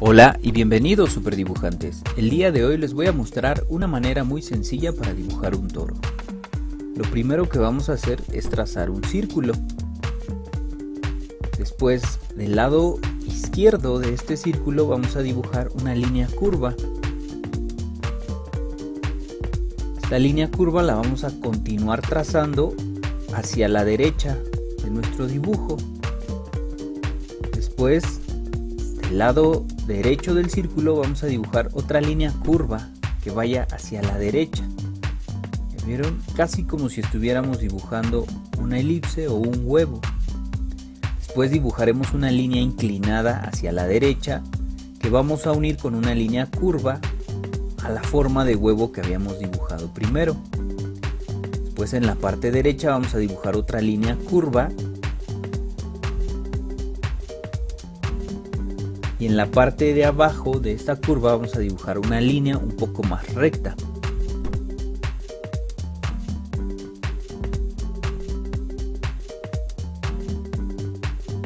Hola y bienvenidos superdibujantes, el día de hoy les voy a mostrar una manera muy sencilla para dibujar un toro. Lo primero que vamos a hacer es trazar un círculo. Después, del lado izquierdo de este círculo vamos a dibujar una línea curva. Esta línea curva la vamos a continuar trazando hacia la derecha de nuestro dibujo. Después, del lado derecho del círculo vamos a dibujar otra línea curva que vaya hacia la derecha. ¿Ya vieron? Casi como si estuviéramos dibujando una elipse o un huevo. Después dibujaremos una línea inclinada hacia la derecha que vamos a unir con una línea curva a la forma de huevo que habíamos dibujado primero. Después en la parte derecha vamos a dibujar otra línea curva. Y en la parte de abajo de esta curva vamos a dibujar una línea un poco más recta.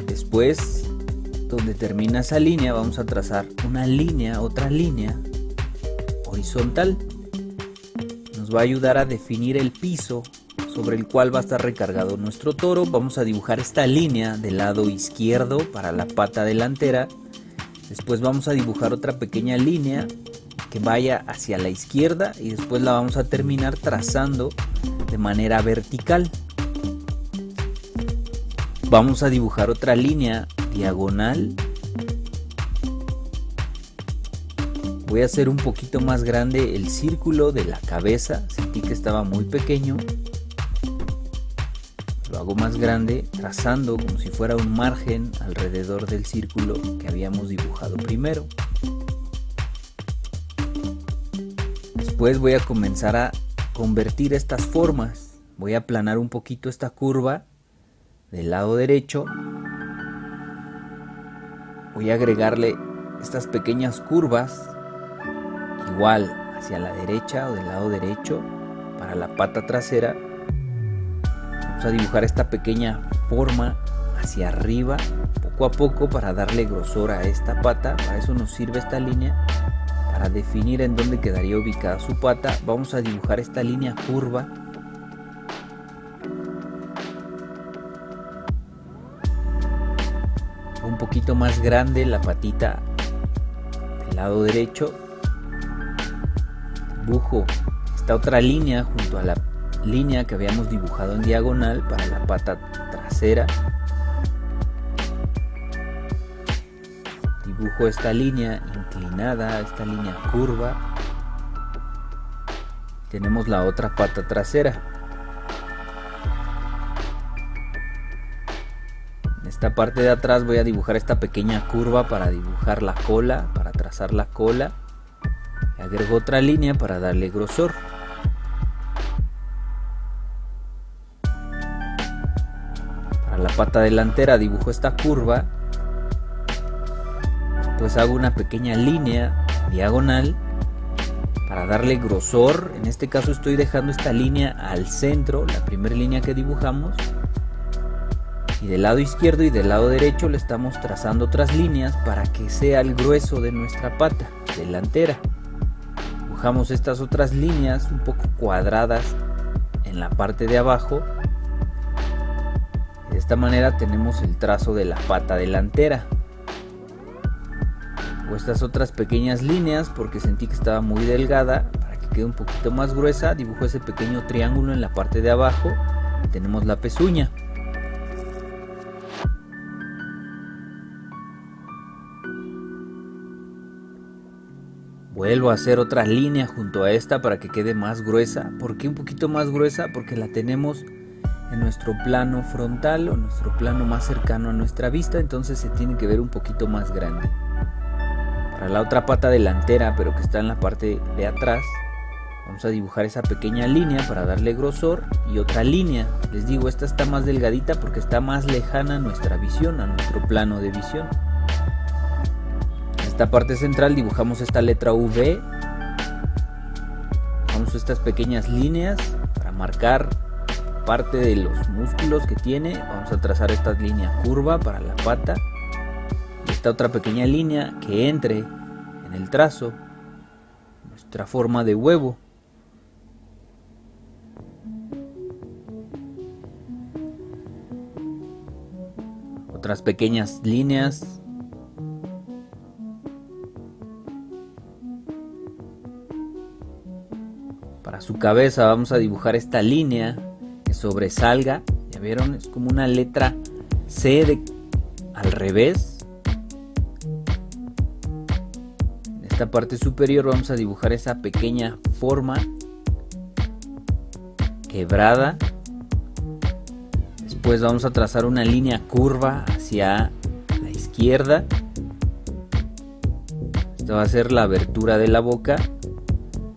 Después, donde termina esa línea, vamos a trazar una línea, otra línea horizontal. Nos va a ayudar a definir el piso sobre el cual va a estar recargado nuestro toro. Vamos a dibujar esta línea del lado izquierdo para la pata delantera. Después vamos a dibujar otra pequeña línea que vaya hacia la izquierda y después la vamos a terminar trazando de manera vertical. Vamos a dibujar otra línea diagonal. Voy a hacer un poquito más grande el círculo de la cabeza, sentí que estaba muy pequeño. Lo hago más grande trazando como si fuera un margen alrededor del círculo que habíamos dibujado primero. Después voy a comenzar a convertir estas formas. Voy a aplanar un poquito esta curva del lado derecho. Voy a agregarle estas pequeñas curvas igual hacia la derecha o del lado derecho para la pata trasera. Vamos a dibujar esta pequeña forma hacia arriba poco a poco para darle grosor a esta pata. Para eso nos sirve esta línea, para definir en dónde quedaría ubicada su pata. Vamos a dibujar esta línea curva. Un poquito más grande la patita del lado derecho. Dibujo esta otra línea junto a la línea que habíamos dibujado en diagonal para la pata trasera. Dibujo esta línea inclinada, esta línea curva. Tenemos la otra pata trasera. En esta parte de atrás voy a dibujar esta pequeña curva para dibujar la cola, para trazar la cola. Y agrego otra línea para darle grosor. La pata delantera dibujo esta curva, pues hago una pequeña línea diagonal para darle grosor. En este caso estoy dejando esta línea al centro, la primera línea que dibujamos, y del lado izquierdo y del lado derecho le estamos trazando otras líneas para que sea el grueso de nuestra pata delantera. Dibujamos estas otras líneas un poco cuadradas en la parte de abajo. De esta manera tenemos el trazo de la pata delantera. O estas otras pequeñas líneas porque sentí que estaba muy delgada. Para que quede un poquito más gruesa, dibujo ese pequeño triángulo en la parte de abajo. Tenemos la pezuña. Vuelvo a hacer otra línea junto a esta para que quede más gruesa. ¿Por qué un poquito más gruesa? Porque la tenemos en nuestro plano frontal o nuestro plano más cercano a nuestra vista, entonces se tiene que ver un poquito más grande. Para la otra pata delantera, pero que está en la parte de atrás, vamos a dibujar esa pequeña línea para darle grosor y otra línea. Les digo, esta está más delgadita porque está más lejana a nuestra visión, a nuestro plano de visión. En esta parte central dibujamos esta letra V. Vamos a estas pequeñas líneas para marcar parte de los músculos que tiene. Vamos a trazar esta línea curva para la pata. esta otra pequeña línea que entre en el trazo, nuestra forma de huevo. Otras pequeñas líneas. Para su cabeza vamos a dibujar esta línea que sobresalga. ¿Ya vieron? Es como una letra C al revés. En esta parte superior vamos a dibujar esa pequeña forma quebrada. Después vamos a trazar una línea curva hacia la izquierda. Esta va a ser la abertura de la boca.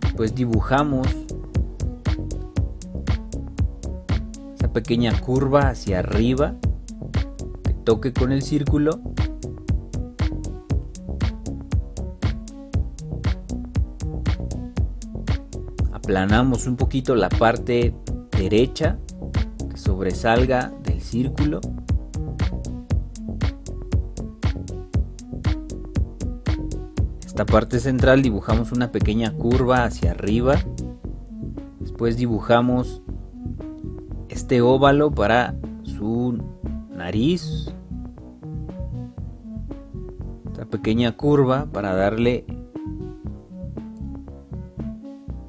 Después dibujamos esa pequeña curva hacia arriba que toque con el círculo. Aplanamos un poquito la parte derecha, sobresalga del círculo. Esta parte central dibujamos una pequeña curva hacia arriba. Después dibujamos este óvalo para su nariz. Esta pequeña curva para darle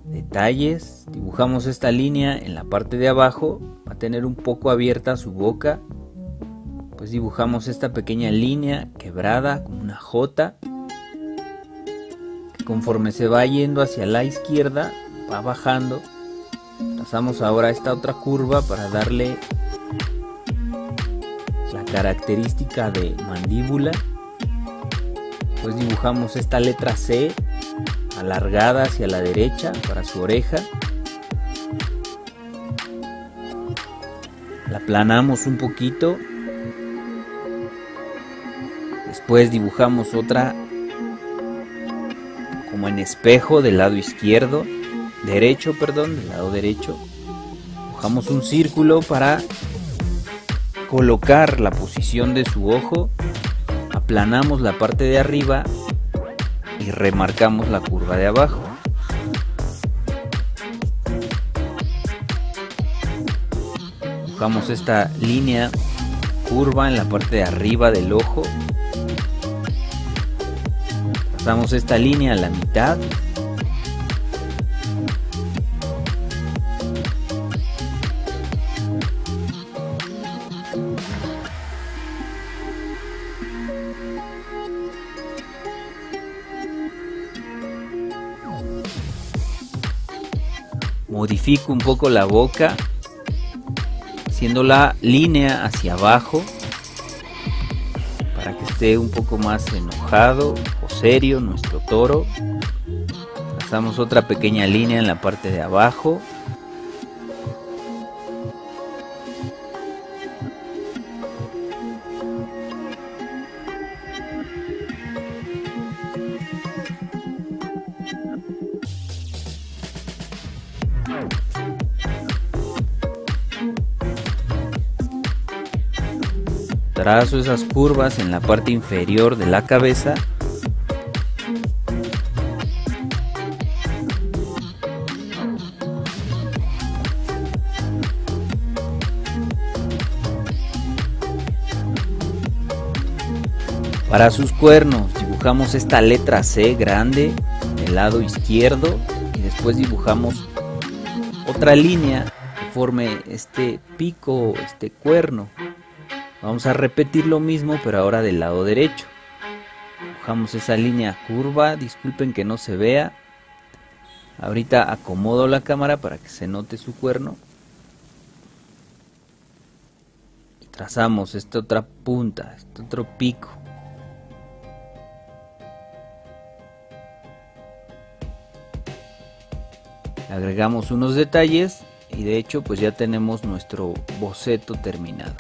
detalles. Dibujamos esta línea en la parte de abajo. Va a tener un poco abierta su boca. Pues dibujamos esta pequeña línea quebrada como una J, que conforme se va yendo hacia la izquierda va bajando. Pasamos ahora a esta otra curva para darle la característica de mandíbula. Pues dibujamos esta letra C alargada hacia la derecha para su oreja. La aplanamos un poquito. Después dibujamos otra como en espejo del lado izquierdo, derecho, perdón, del lado derecho. Dibujamos un círculo para colocar la posición de su ojo. Aplanamos la parte de arriba y remarcamos la curva de abajo. Dibujamos esta línea curva en la parte de arriba del ojo. Pasamos esta línea a la mitad. Modifico un poco la boca, haciendo la línea hacia abajo para que esté un poco más enojado o serio nuestro toro. Trazamos otra pequeña línea en la parte de abajo. Trazo esas curvas en la parte inferior de la cabeza. Para sus cuernos dibujamos esta letra C grande del lado izquierdo y después dibujamos otra línea que forme este pico, este cuerno. Vamos a repetir lo mismo pero ahora del lado derecho. Dibujamos esa línea curva, disculpen que no se vea. Ahorita acomodo la cámara para que se note su cuerno. Y trazamos esta otra punta, este otro pico. Le agregamos unos detalles y de hecho pues ya tenemos nuestro boceto terminado.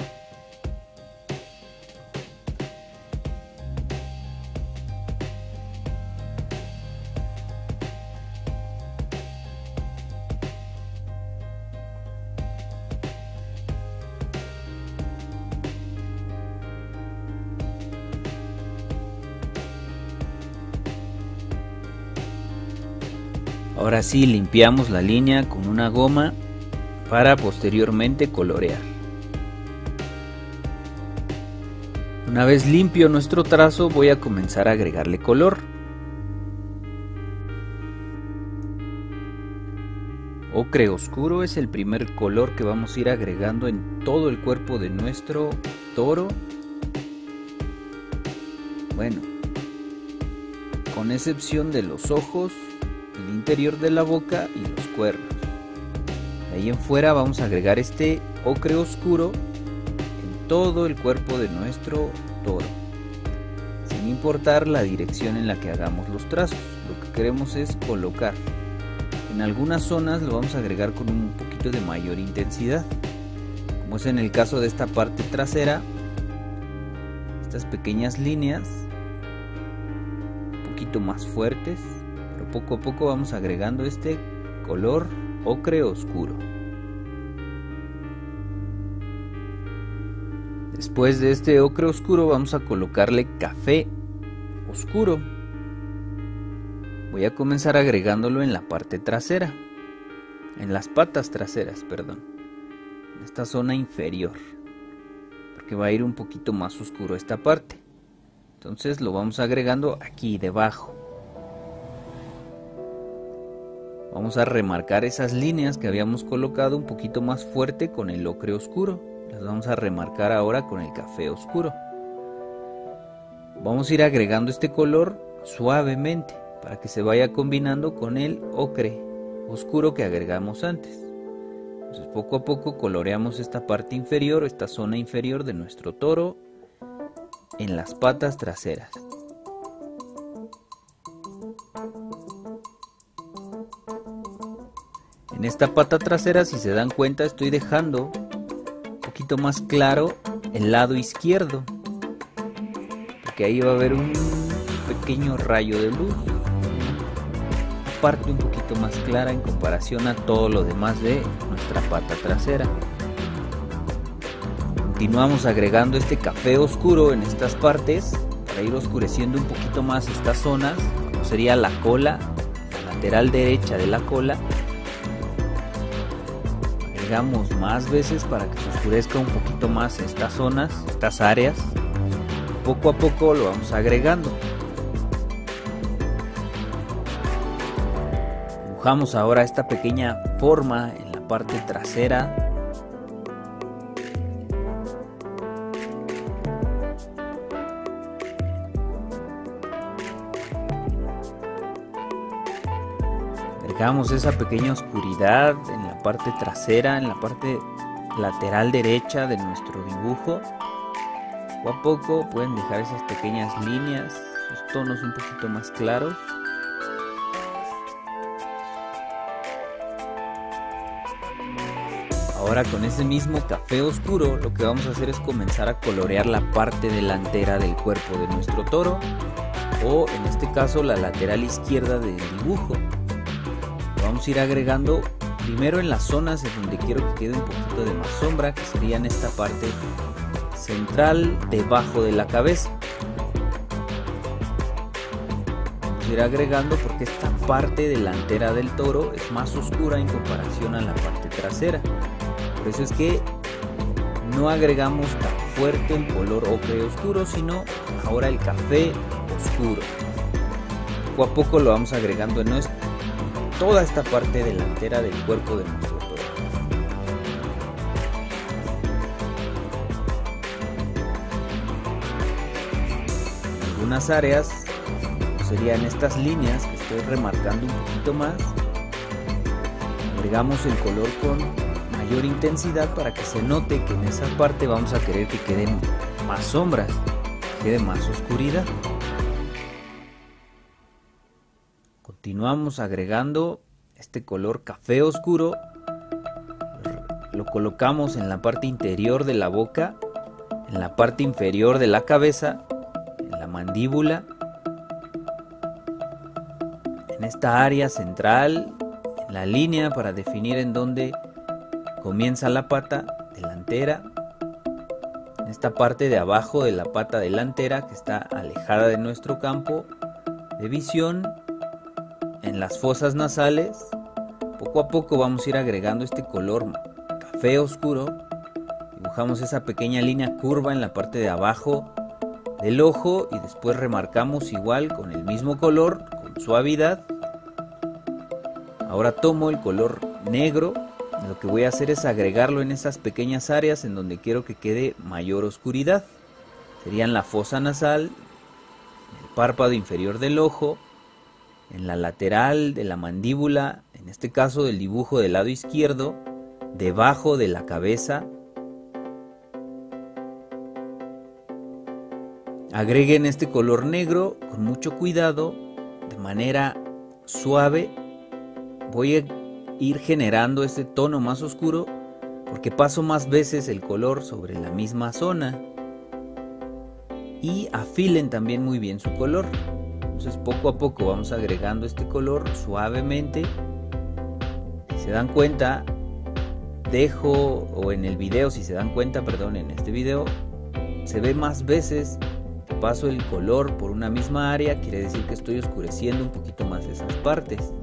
Ahora sí limpiamos la línea con una goma para posteriormente colorear. Una vez limpio nuestro trazo, voy a comenzar a agregarle color. Ocre oscuro es el primer color que vamos a ir agregando en todo el cuerpo de nuestro toro. Bueno, con excepción de los ojos, el interior de la boca y los cuernos. De ahí en fuera vamos a agregar este ocre oscuro en todo el cuerpo de nuestro toro, sin importar la dirección en la que hagamos los trazos. Lo que queremos es colocar. En algunas zonas lo vamos a agregar con un poquito de mayor intensidad, como es en el caso de esta parte trasera. Estas pequeñas líneas un poquito más fuertes, pero poco a poco vamos agregando este color ocre oscuro. Después de este ocre oscuro vamos a colocarle café oscuro. Voy a comenzar agregándolo en la parte trasera, en las patas traseras, perdón, en esta zona inferior, porque va a ir un poquito más oscuro esta parte. Entonces lo vamos agregando aquí debajo. Vamos a remarcar esas líneas que habíamos colocado un poquito más fuerte con el ocre oscuro. Las vamos a remarcar ahora con el café oscuro. Vamos a ir agregando este color suavemente, para que se vaya combinando con el ocre oscuro que agregamos antes. Entonces poco a poco coloreamos esta parte inferior, esta zona inferior de nuestro toro, en las patas traseras. En esta pata trasera, si se dan cuenta, estoy dejando un poquito más claro el lado izquierdo, porque ahí va a haber un pequeño rayo de luz, parte un poquito más clara en comparación a todo lo demás de nuestra pata trasera. Continuamos agregando este café oscuro en estas partes para ir oscureciendo un poquito más estas zonas, como sería la cola, la lateral derecha de la cola. Agregamos más veces para que se oscurezca un poquito más estas zonas, estas áreas. Poco a poco lo vamos agregando. Dibujamos ahora esta pequeña forma en la parte trasera. Agregamos esa pequeña oscuridad en la parte trasera, en la parte lateral derecha de nuestro dibujo. Poco a poco pueden dejar esas pequeñas líneas, esos tonos un poquito más claros. Ahora con ese mismo café oscuro lo que vamos a hacer es comenzar a colorear la parte delantera del cuerpo de nuestro toro, o en este caso la lateral izquierda del dibujo. Lo vamos a ir agregando primero en las zonas en donde quiero que quede un poquito de más sombra, que sería en esta parte central debajo de la cabeza. Vamos a ir agregando porque esta parte delantera del toro es más oscura en comparación a la parte trasera. Por eso es que no agregamos tan fuerte el color ocre oscuro, sino ahora el café oscuro. Poco a poco lo vamos agregando en toda esta parte delantera del cuerpo de nuestro toro. En algunas áreas, como serían estas líneas que estoy remarcando un poquito más, agregamos el color con mayor intensidad para que se note que en esa parte vamos a querer que queden más sombras, que quede más oscuridad. Continuamos agregando este color café oscuro, lo colocamos en la parte interior de la boca, en la parte inferior de la cabeza, en la mandíbula, en esta área central, en la línea para definir en dónde comienza la pata delantera, en esta parte de abajo de la pata delantera que está alejada de nuestro campo de visión, en las fosas nasales, poco a poco vamos a ir agregando este color café oscuro. Dibujamos esa pequeña línea curva en la parte de abajo del ojo y después remarcamos igual con el mismo color, con suavidad. Ahora tomo el color negro, lo que voy a hacer es agregarlo en esas pequeñas áreas en donde quiero que quede mayor oscuridad. Serían la fosa nasal, el párpado inferior del ojo, en la lateral de la mandíbula, en este caso del dibujo del lado izquierdo, debajo de la cabeza. Agreguen este color negro con mucho cuidado, de manera suave. Voy a ir generando este tono más oscuro porque paso más veces el color sobre la misma zona. Y afilen también muy bien su color. Entonces poco a poco vamos agregando este color suavemente. Si se dan cuenta, en este video se ve más veces que paso el color por una misma área, quiere decir que estoy oscureciendo un poquito más esas partes.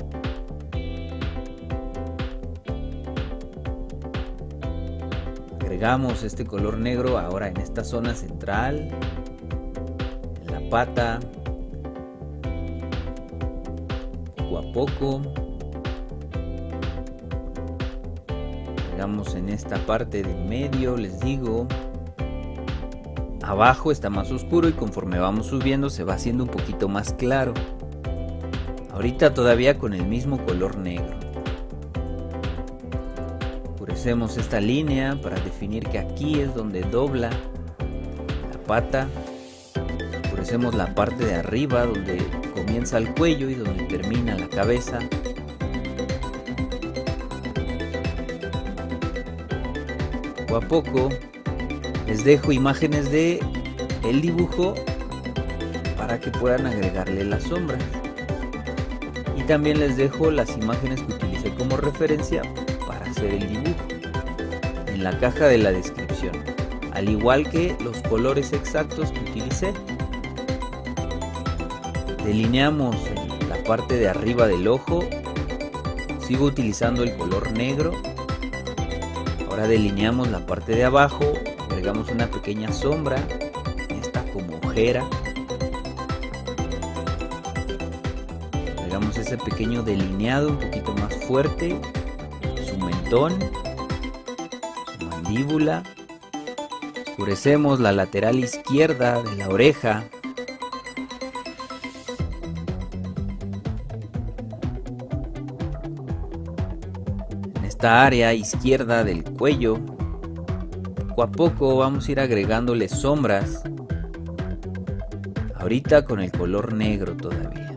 Agregamos este color negro ahora en esta zona central, en la pata, poco a poco. Agregamos en esta parte de medio, les digo, abajo está más oscuro y conforme vamos subiendo se va haciendo un poquito más claro. Ahorita todavía con el mismo color negro. Hacemos esta línea para definir que aquí es donde dobla la pata. Oscurecemos la parte de arriba donde comienza el cuello y donde termina la cabeza. Poco a poco les dejo imágenes de el dibujo para que puedan agregarle las sombras. Y también les dejo las imágenes que utilicé como referencia para hacer el dibujo en la caja de la descripción, al igual que los colores exactos que utilicé. Delineamos la parte de arriba del ojo, sigo utilizando el color negro. Ahora delineamos la parte de abajo, agregamos una pequeña sombra, esta como ojera. Agregamos ese pequeño delineado un poquito más fuerte, su mentón, su mandíbula. Oscurecemos la lateral izquierda de la oreja. En esta área izquierda del cuello, poco a poco vamos a ir agregándole sombras. Ahorita con el color negro todavía.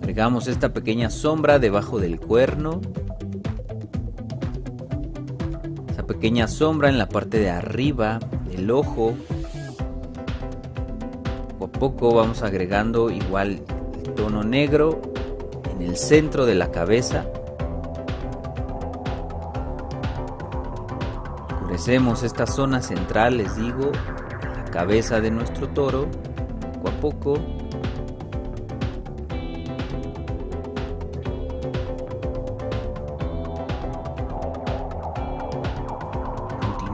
Agregamos esta pequeña sombra debajo del cuerno, esa pequeña sombra en la parte de arriba del ojo. Poco a poco vamos agregando igual el tono negro en el centro de la cabeza. Oscurecemos esta zona central, les digo, en la cabeza de nuestro toro, poco a poco.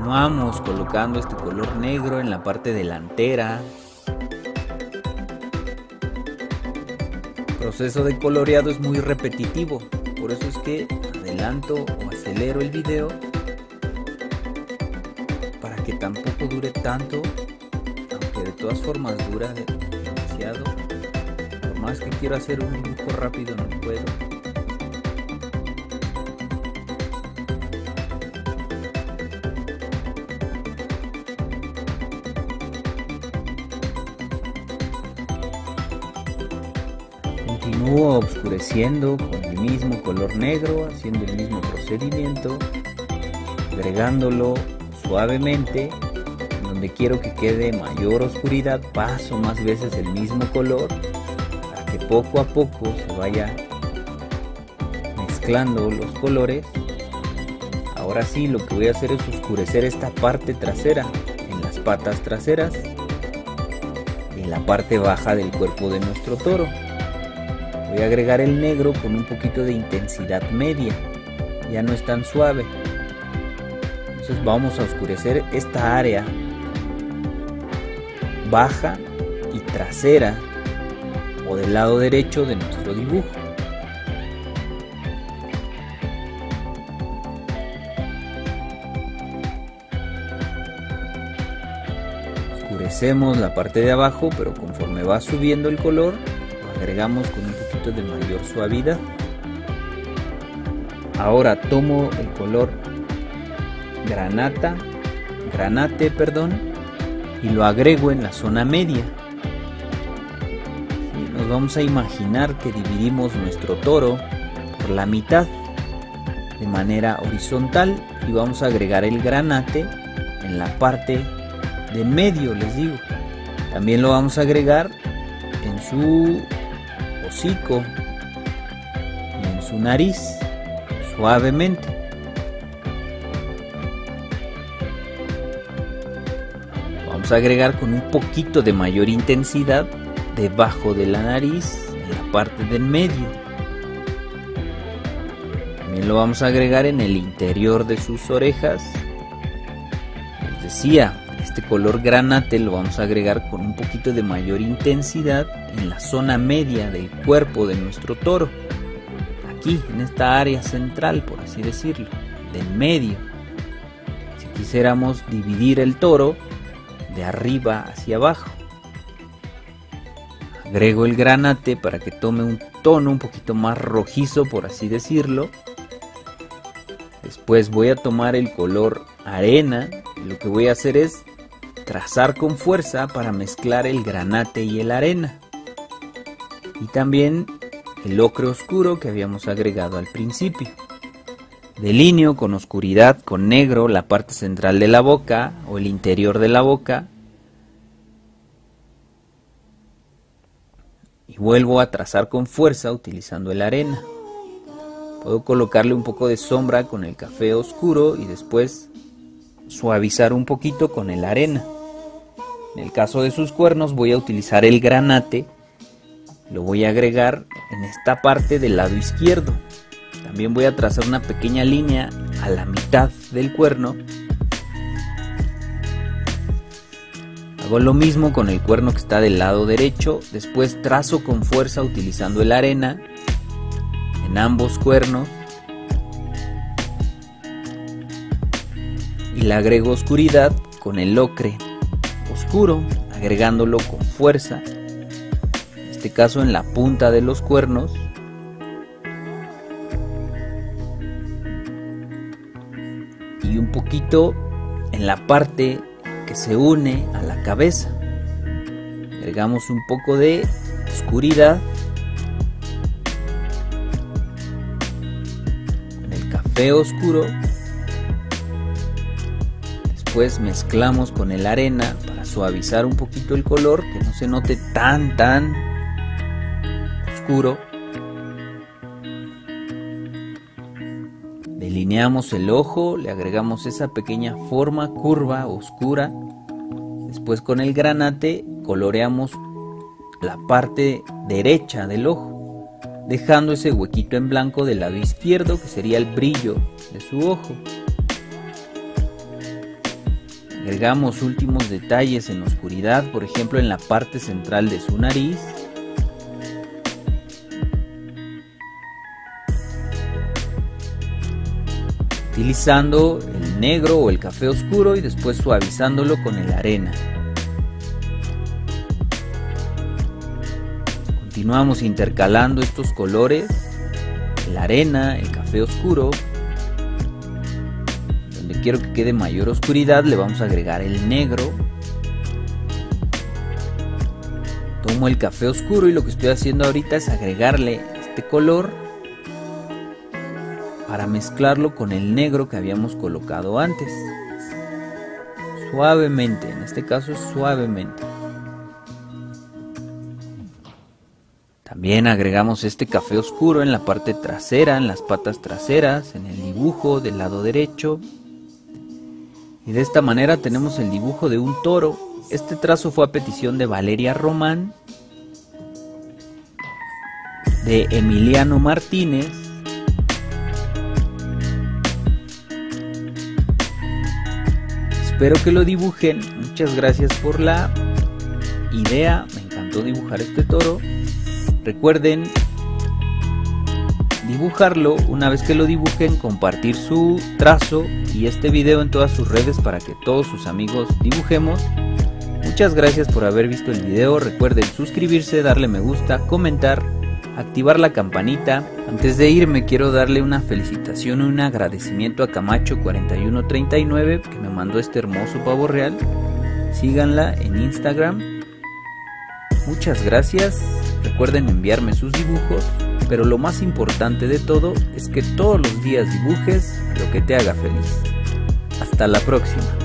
Vamos colocando este color negro en la parte delantera. El proceso de coloreado es muy repetitivo, por eso es que adelanto o acelero el video para que tampoco dure tanto, aunque de todas formas dura demasiado. Por más que quiero hacer un dibujo rápido, no puedo. Continúo oscureciendo con el mismo color negro, haciendo el mismo procedimiento, agregándolo suavemente. En donde quiero que quede mayor oscuridad, paso más veces el mismo color para que poco a poco se vaya mezclando los colores. Ahora sí, lo que voy a hacer es oscurecer esta parte trasera, en las patas traseras. en la parte baja del cuerpo de nuestro toro. Voy a agregar el negro con un poquito de intensidad media, ya no es tan suave. Entonces vamos a oscurecer esta área baja y trasera o del lado derecho de nuestro dibujo. Oscurecemos la parte de abajo, pero conforme va subiendo el color, agregamos con un poquito de mayor suavidad. Ahora tomo el color granate, y lo agrego en la zona media. Y nos vamos a imaginar que dividimos nuestro toro por la mitad de manera horizontal y vamos a agregar el granate en la parte de en medio, les digo. También lo vamos a agregar en su hocico y en su nariz, suavemente. Vamos a agregar con un poquito de mayor intensidad debajo de la nariz, en la parte del medio. También lo vamos a agregar en el interior de sus orejas. Les decía, este color granate lo vamos a agregar con un poquito de mayor intensidad en la zona media del cuerpo de nuestro toro, aquí en esta área central, por así decirlo, del medio. Si quisiéramos dividir el toro de arriba hacia abajo, agrego el granate para que tome un tono un poquito más rojizo, por así decirlo. Después voy a tomar el color arena y lo que voy a hacer es trazar con fuerza para mezclar el granate y el arena, y también el ocre oscuro que habíamos agregado al principio. Delineo con oscuridad, con negro, la parte central de la boca o el interior de la boca, y vuelvo a trazar con fuerza utilizando el arena. Puedo colocarle un poco de sombra con el café oscuro y después suavizar un poquito con el arena. En el caso de sus cuernos voy a utilizar el granate, lo voy a agregar en esta parte del lado izquierdo. También voy a trazar una pequeña línea a la mitad del cuerno. Hago lo mismo con el cuerno que está del lado derecho, después trazo con fuerza utilizando el arena en ambos cuernos y le agrego oscuridad con el ocre oscuro, agregándolo con fuerza, en este caso en la punta de los cuernos. Y un poquito en la parte que se une a la cabeza. Agregamos un poco de oscuridad con el café oscuro. Después mezclamos con el arena para suavizar un poquito el color, que no se note tan oscuro. Delineamos el ojo, le agregamos esa pequeña forma curva oscura. Después con el granate coloreamos la parte derecha del ojo, dejando ese huequito en blanco del lado izquierdo que sería el brillo de su ojo. Agregamos últimos detalles en oscuridad, por ejemplo en la parte central de su nariz. Utilizando el negro o el café oscuro y después suavizándolo con el arena. Continuamos intercalando estos colores, el arena, el café oscuro. Donde quiero que quede mayor oscuridad le vamos a agregar el negro. Tomo el café oscuro y lo que estoy haciendo ahorita es agregarle este color para mezclarlo con el negro que habíamos colocado antes, suavemente, en este caso suavemente. También agregamos este café oscuro en la parte trasera, en las patas traseras, en el dibujo del lado derecho. Y de esta manera tenemos el dibujo de un toro Este trazo fue a petición de Valeria Román, de Emiliano Martínez, espero que lo dibujen. Muchas gracias por la idea, me encantó dibujar este toro. Recuerden dibujarlo, una vez que lo dibujen compartir su trazo y este video en todas sus redes para que todos sus amigos dibujemos. Muchas gracias por haber visto el video, recuerden suscribirse, darle me gusta, comentar, activar la campanita. Antes de irme quiero darle una felicitación y un agradecimiento a Camacho4139 que me mandó este hermoso pavo real, síganla en Instagram. Muchas gracias, recuerden enviarme sus dibujos, pero lo más importante de todo es que todos los días dibujes lo que te haga feliz. Hasta la próxima.